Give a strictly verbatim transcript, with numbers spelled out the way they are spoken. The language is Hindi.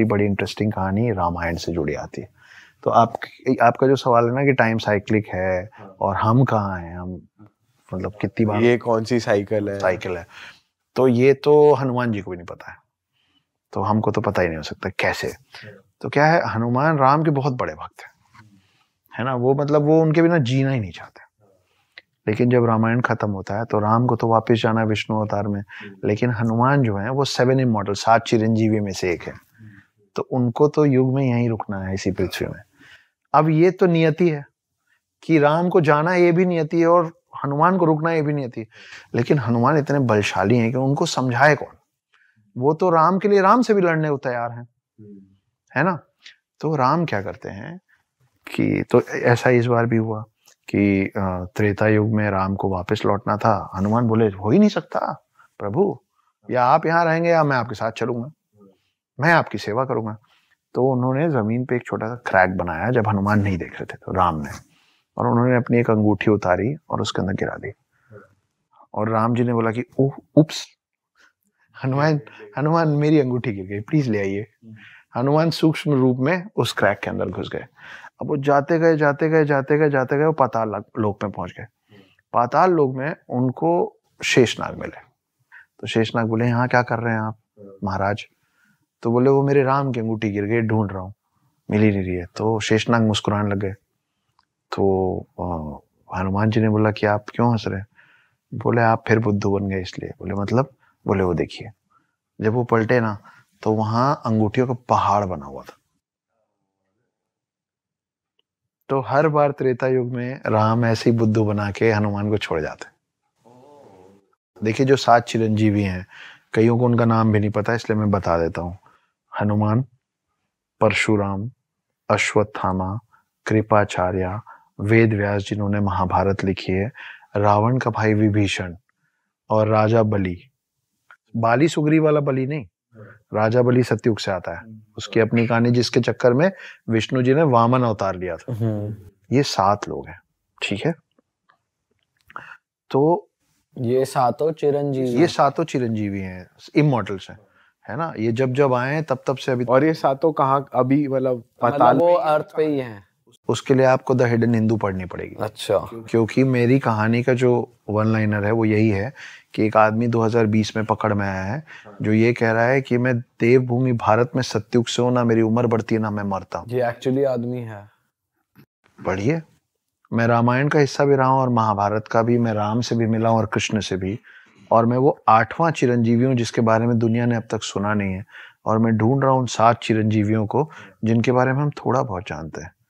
बड़ी इंटरेस्टिंग कहानी रामायण से जुड़ी आती है। तो आप आपका जो सवाल है ना कि टाइम साइक्लिक है और हम कहाँ हैं, हम मतलब कितनी बार, ये कौन सी साइकिल है साइकिल है तो ये तो हनुमान जी को भी नहीं पता है, तो हमको तो पता ही नहीं हो सकता कैसे। तो क्या है, हनुमान राम के बहुत बड़े भक्त हैं, है ना, वो मतलब वो उनके बिना जीना ही नहीं चाहते। लेकिन जब रामायण खत्म होता है तो राम को तो वापस जाना है विष्णु अवतार में, लेकिन हनुमान जो है वो सेवन इमॉर्टल, सात चिरंजीवी में से एक है, तो उनको तो युग में यहीं रुकना है, इसी पृथ्वी में। अब ये तो नियति है कि राम को जाना ये भी नियति है और हनुमान को रुकना ये भी नियति है। लेकिन हनुमान इतने बलशाली हैं कि उनको समझाए कौन, वो तो राम के लिए राम से भी लड़ने को तैयार हैं, है ना। तो राम क्या करते हैं कि, तो ऐसा इस बार भी हुआ कि त्रेता युग में राम को वापस लौटना था, हनुमान बोले हो ही नहीं सकता प्रभु, या आप यहाँ रहेंगे या मैं आपके साथ चलूंगा, मैं आपकी सेवा करूंगा। तो उन्होंने जमीन पे एक छोटा सा क्रैक बनाया जब हनुमान नहीं देख रहे थे, तो राम ने, और उन्होंने अपनी एक अंगूठी उतारी और उसके अंदर गिरा दी, और राम जी ने बोला कि ओह उप्स, हनुमान हनुमान मेरी अंगूठी गिर गई, प्लीज ले आइए। हनुमान सूक्ष्म रूप में उस क्रैक के अंदर घुस गए। अब वो जाते गए जाते गए जाते गए जाते गए वो पाताल लोक में पहुंच गए। पाताल लोक में उनको शेषनाग मिले, तो शेषनाग बोले यहाँ क्या कर रहे हैं आप महाराज? तो बोले वो मेरे राम की अंगूठी गिर गई, ढूंढ रहा हूँ, मिली नहीं रही है। तो शेषनाग मुस्कुराने लग गए। तो हनुमान जी ने बोला कि आप क्यों हंस रहे हैं? बोले आप फिर बुद्धू बन गए इसलिए। बोले मतलब? बोले वो देखिए। जब वो पलटे ना तो वहां अंगूठियों का पहाड़ बना हुआ था। तो हर बार त्रेता युग में राम ऐसे ही बुद्धू बना के हनुमान को छोड़ जाते। देखिए जो सात चिरंजीवी हैं, कईयों को उनका नाम भी नहीं पता इसलिए मैं बता देता हूँ। हनुमान, परशुराम, अश्वत्थामा, कृपाचार्य, वेदव्यास जिन्होंने महाभारत लिखी है, रावण का भाई विभीषण, और राजा बली। बाली सुग्रीव वाला बली नहीं, राजा बली सत्युग से आता है, उसकी अपनी कहानी जिसके चक्कर में विष्णु जी ने वामन अवतार लिया था। ये सात लोग हैं, ठीक है। तो ये सातों चिरंजीवी ये सातों चिरंजीवी हैं, इमॉर्टल्स हैं, है ना। ये जब जब आए तब तब से अभी, और ये सातों कहाँ अभी मतलब पाताल वो अर्थ पे ही हैं। उसके लिए आपको द हिडन हिंदू पढ़नी पड़ेगी। अच्छा, क्योंकि मेरी कहानी का जो वन लाइनर है वो यही है कि एक आदमी दो हज़ार बीस में पकड़ में आया है जो ये कह रहा है कि मैं देवभूमि भारत में सत्युग से हूँ, ना मेरी उम्र बढ़ती है ना मैं मरता हूँ। ये एक्चुअली आदमी है। पढ़िए, मैं रामायण का हिस्सा भी रहा हूँ और महाभारत का भी, मैं राम से भी मिला हूँ और कृष्ण से भी, और मैं वो आठवां चिरंजीवी हूँ जिसके बारे में दुनिया ने अब तक सुना नहीं है, और मैं ढूंढ रहा हूँ उन सात चिरंजीवियों को जिनके बारे में हम थोड़ा बहुत जानते हैं।